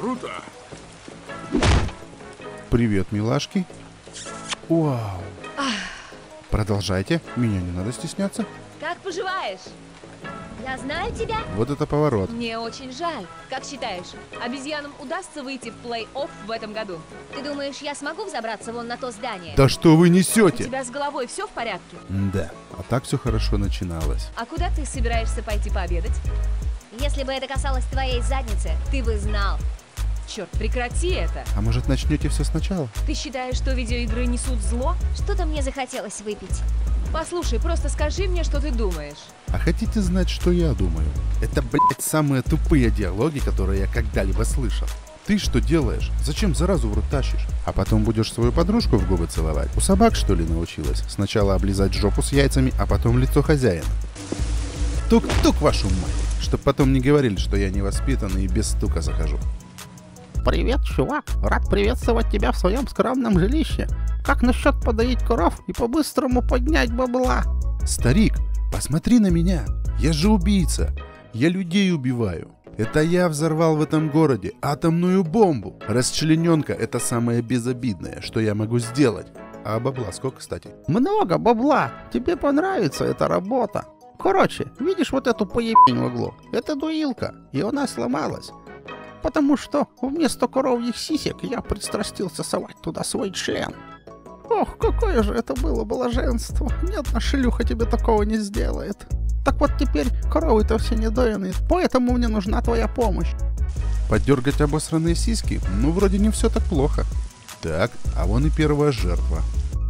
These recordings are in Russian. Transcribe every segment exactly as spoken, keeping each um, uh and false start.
Круто. Привет, милашки. Вау. Ах. Продолжайте. Меня не надо стесняться. Как поживаешь? Я знаю тебя. Вот это поворот. Мне очень жаль. Как считаешь, обезьянам удастся выйти в плей-офф в этом году? Ты думаешь, я смогу взобраться вон на то здание? Да что вы несете? У тебя с головой все в порядке? Да. А так все хорошо начиналось. А куда ты собираешься пойти пообедать? Если бы это касалось твоей задницы, ты бы знал. Черт, прекрати это. А может, начнете все сначала? Ты считаешь, что видеоигры несут зло? Что-то мне захотелось выпить. Послушай, просто скажи мне, что ты думаешь. А хотите знать, что я думаю? Это, блядь, самые тупые диалоги, которые я когда-либо слышал. Ты что делаешь? Зачем заразу в рот тащишь? А потом будешь свою подружку в губы целовать? У собак, что ли, научилась? Сначала облизать жопу с яйцами, а потом лицо хозяина. Тук-тук, вашу мать! Чтоб потом не говорили, что я невоспитанный и без стука захожу. Привет, чувак! Рад приветствовать тебя в своем скромном жилище. Как насчет подоить коров и по-быстрому поднять бабла? Старик, посмотри на меня. Я же убийца. Я людей убиваю. Это я взорвал в этом городе атомную бомбу. Расчлененка — это самое безобидное, что я могу сделать. А бабла сколько, кстати? Много бабла. Тебе понравится эта работа. Короче, видишь вот эту поебень в углу? Это дуилка, и она сломалась. Потому что вместо коровьих сисек я пристрастился совать туда свой член. Ох, какое же это было блаженство. Ни одна шлюха тебе такого не сделает. Так вот теперь коровы-то все недоеные, поэтому мне нужна твоя помощь. Поддергать обосранные сиськи? Ну, вроде не все так плохо. Так, а вон и первая жертва.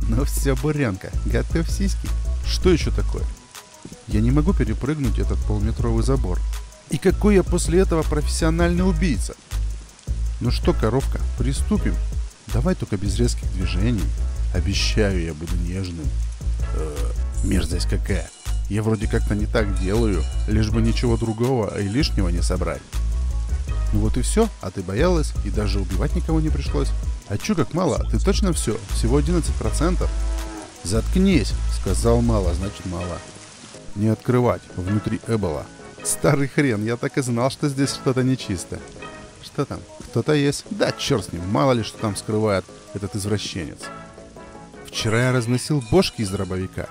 Ну все, буренка, готовь сиськи. Что еще такое? Я не могу перепрыгнуть этот полметровый забор. И какой я после этого профессиональный убийца? Ну что, коровка, приступим. Давай только без резких движений. Обещаю, я буду нежным. Э, мерзость какая. Я вроде как-то не так делаю, лишь бы ничего другого и лишнего не собрать. Ну вот и все, а ты боялась, и даже убивать никого не пришлось. А чё как мало, ты точно все, всего одиннадцать процентов. Заткнись, сказал мало, значит мало. Не открывать, внутри Эбола. Старый хрен, я так и знал, что здесь что-то нечисто. Что там, кто-то есть? Да черт с ним, мало ли что там скрывает этот извращенец. Вчера я разносил бошки из дробовика,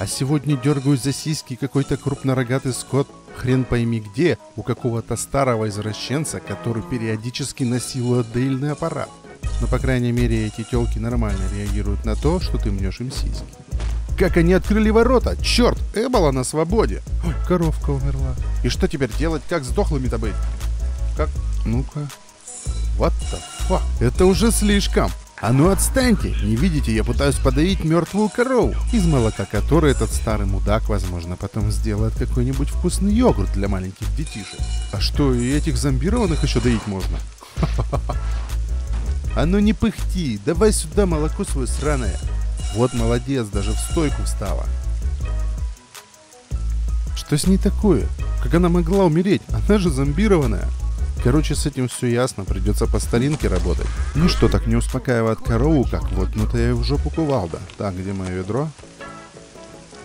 а сегодня дергаюсь за сиськи какой-то крупнорогатый скот, хрен пойми где, у какого-то старого извращенца, который периодически насилует доильный аппарат. Но, по крайней мере, эти телки нормально реагируют на то, что ты мнешь им сиськи. Как они открыли ворота? Черт, Эбола на свободе. Ой, коровка умерла. И что теперь делать, как с дохлыми-то быть? Как? Ну-ка. What the fuck? Это уже слишком. А ну отстаньте! Не видите, я пытаюсь подавить мертвую корову, из молока которой этот старый мудак, возможно, потом сделает какой-нибудь вкусный йогурт для маленьких детишек. А что, и этих зомбированных еще доить можно? А ну не пыхти, давай сюда молоко свое сраное. Вот молодец, даже в стойку встала. Что с ней такое? Как она могла умереть? Она же зомбированная. Короче, с этим все ясно, придется по старинке работать. Ну что, так не успокаивает корову, как вот, ну-то я ее в жопу кувалда. Так, где мое ведро?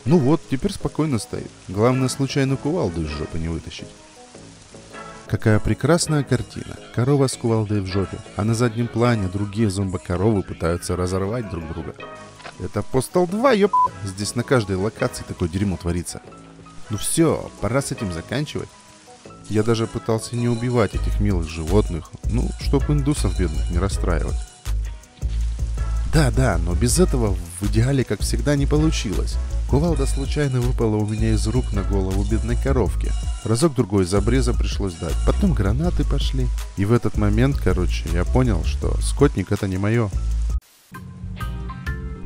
Ну вот, теперь спокойно стоит. Главное, случайно кувалду из жопы не вытащить. Какая прекрасная картина. Корова с кувалдой в жопе, а на заднем плане другие зомбокоровы пытаются разорвать друг друга. Это Постал два, ёп. Здесь на каждой локации такое дерьмо творится. Ну все, пора с этим заканчивать. Я даже пытался не убивать этих милых животных, ну, чтоб индусов бедных не расстраивать. Да-да, но без этого в идеале, как всегда, не получилось. Кувалда случайно выпала у меня из рук на голову бедной коровки. Разок-другой из обреза пришлось дать, потом гранаты пошли. И в этот момент, короче, я понял, что скотник — это не мое.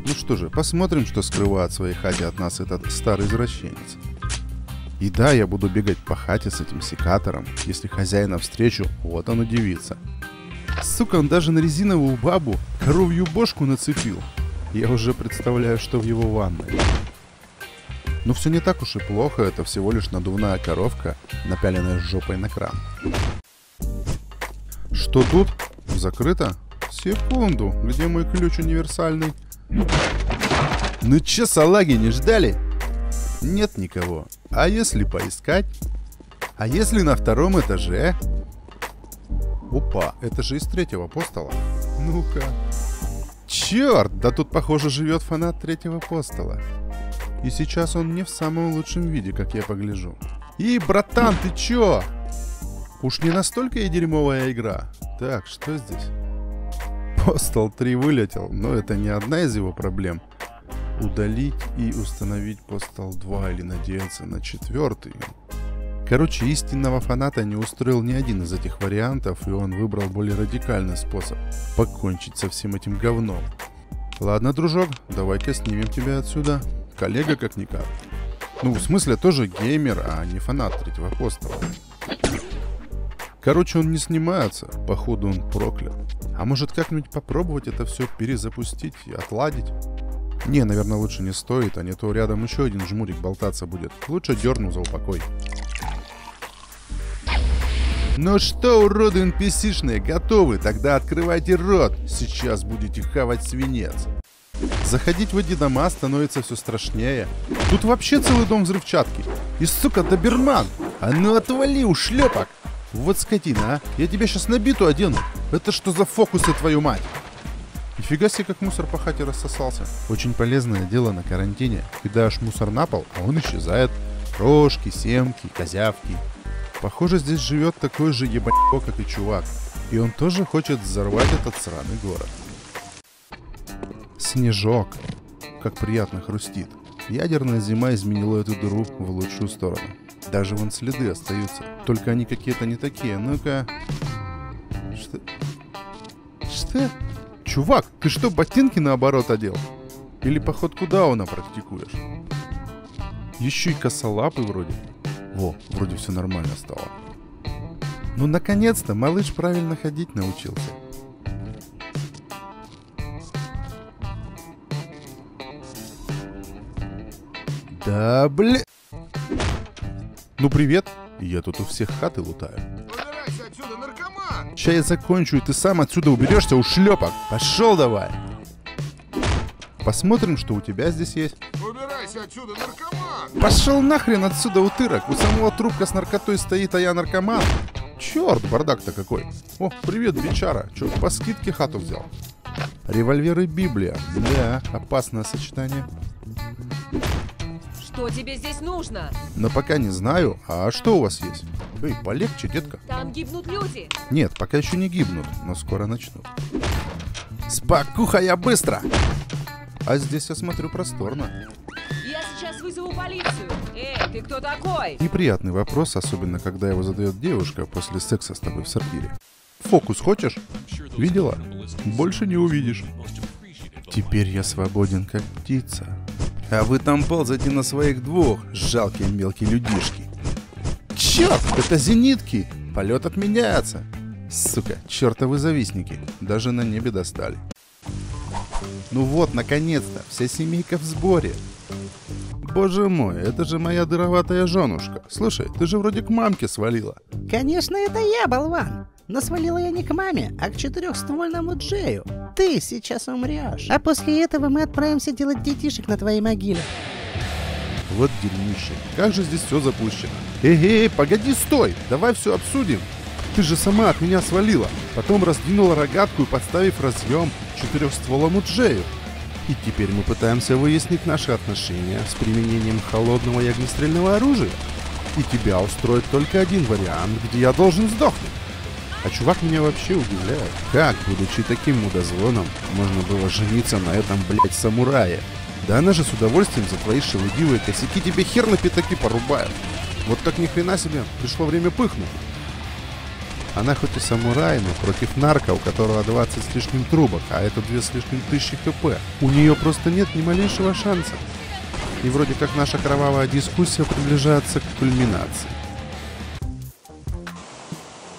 Ну что же, посмотрим, что скрывает в своей хате от нас этот старый извращенец. И да, я буду бегать по хате с этим секатором. Если хозяина встречу, вот он удивится. Сука, он даже на резиновую бабу коровью бошку нацепил. Я уже представляю, что в его ванной. Но все не так уж и плохо, это всего лишь надувная коровка, напяленная жопой на кран. Что тут? Закрыто? Секунду, где мой ключ универсальный? Ну че, салаги, не ждали? Нет никого. А если поискать? А если на втором этаже? Опа, это же из третьего Постала. Ну-ка. Черт, да тут, похоже, живет фанат третьего Постала. И сейчас он не в самом лучшем виде, как я погляжу. И, братан, ты чё? Уж не настолько и дерьмовая игра. Так, что здесь? Постал три вылетел, но это не одна из его проблем. Удалить и установить Постал два или надеяться на четвертый. Короче, истинного фаната не устроил ни один из этих вариантов, и он выбрал более радикальный способ покончить со всем этим говном. Ладно, дружок, давай-ка снимем тебя отсюда. Коллега как-никак. Ну, в смысле, тоже геймер, а не фанат третьего Постала. Короче, он не снимается, походу он проклят. А может как-нибудь попробовать это все перезапустить и отладить? Не, наверное, лучше не стоит, а не то рядом еще один жмурик болтаться будет. Лучше дерну за упокой. Ну что, уроды эн пи си-шные, готовы? Тогда открывайте рот, сейчас будете хавать свинец. Заходить в эти дома становится все страшнее. Тут вообще целый дом взрывчатки. И, сука, доберман! А ну отвали, ушлепок! Вот скотина, а! Я тебя сейчас на биту одену! Это что за фокусы, твою мать? Нифига себе, как мусор по хате рассосался. Очень полезное дело на карантине. Кидаешь мусор на пол, а он исчезает. Рожки, семки, козявки. Похоже, здесь живет такой же ебанько, как и чувак. И он тоже хочет взорвать этот сраный город. Снежок. Как приятно хрустит. Ядерная зима изменила эту дыру в лучшую сторону. Даже вон следы остаются. Только они какие-то не такие. Ну-ка. Что? Что? Чувак, ты что, ботинки наоборот одел? Или походку дауна практикуешь? Еще и косолапый вроде. Во, вроде все нормально стало. Ну, наконец-то малыш правильно ходить научился. Да, бля... Ну, привет. Я тут у всех хаты лутаю. Убирайся отсюда, наркоман! Сейчас я закончу, и ты сам отсюда уберешься, ушлепок. Пошел давай. Посмотрим, что у тебя здесь есть. Убирайся отсюда, наркоман! Пошел нахрен отсюда, утырок. У самого трубка с наркотой стоит, а я наркоман. Черт, бардак-то какой. О, привет, бичара. Че, по скидке хату взял? Револьвер и Библия. Бля, опасное сочетание. Что тебе здесь нужно? Но пока не знаю. А что у вас есть? Эй, полегче, детка. Там гибнут люди. Нет, пока еще не гибнут, но скоро начнут. Спокуха, я быстро. А здесь я смотрю просторно. Я сейчас вызову полицию. Эй, ты кто такой? Неприятный вопрос, особенно когда его задает девушка после секса с тобой в сортире. Фокус хочешь? Видела? Больше не увидишь. Теперь я свободен, как птица. А вы там ползайте на своих двух, жалкие мелкие людишки. Черт, это зенитки! Полет отменяется. Сука, чертовы завистники. Даже на небе достали. Ну вот, наконец-то, вся семейка в сборе. Боже мой, это же моя дыроватая женушка. Слушай, ты же вроде к мамке свалила. Конечно, это я, болван. Но свалила я не к маме, а к четырехствольному Джею. Ты сейчас умрешь. А после этого мы отправимся делать детишек на твоей могиле. Вот дерьмище. Как же здесь все запущено. Эй-эй, погоди, стой. Давай все обсудим. Ты же сама от меня свалила. Потом раздвинула рогатку и подставив разъем четырехстволому Джею. И теперь мы пытаемся выяснить наши отношения с применением холодного и огнестрельного оружия. И тебя устроит только один вариант, где я должен сдохнуть. А чувак меня вообще удивляет. Как, будучи таким мудозвоном, можно было жениться на этом, блядь, самурае? Да она же с удовольствием за твои шелудивые косяки тебе хер на пятаки порубает. Вот так ни хрена себе, пришло время пыхнуть. Она хоть и самурай, но против нарка, у которого двадцать с лишним трубок, а это две с лишним тысячи хп. У нее просто нет ни малейшего шанса. И вроде как наша кровавая дискуссия приближается к кульминации.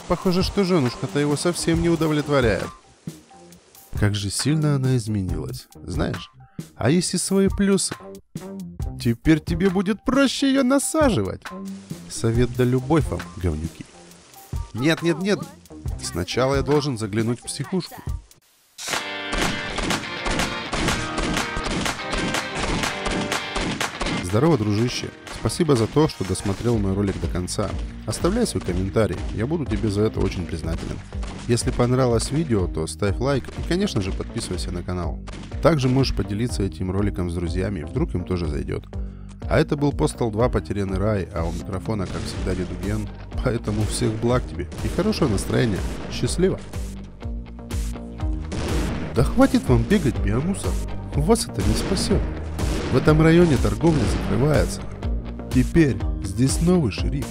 Похоже, что женушка-то его совсем не удовлетворяет. Как же сильно она изменилась. Знаешь, а есть и свои плюсы. Теперь тебе будет проще ее насаживать. Совет да любовь вам, говнюки. Нет, нет, нет. Сначала я должен заглянуть в психушку. Здорово, дружище. Спасибо за то, что досмотрел мой ролик до конца. Оставляй свой комментарий, я буду тебе за это очень признателен. Если понравилось видео, то ставь лайк и, конечно же, подписывайся на канал. Также можешь поделиться этим роликом с друзьями, вдруг им тоже зайдет. А это был Постал два Потерянный рай, а у микрофона, как всегда, Дедуген. Поэтому всех благ тебе и хорошего настроения. Счастливо! Да хватит вам бегать, биомусор. Вас это не спасет. В этом районе торговля закрывается. Теперь здесь новый шериф.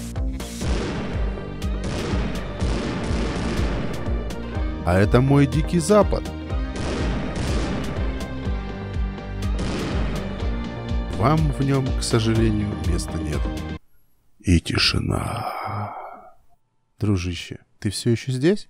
А это мой Дикий Запад. Вам в нем, к сожалению, места нет. И тишина. Дружище, ты все еще здесь?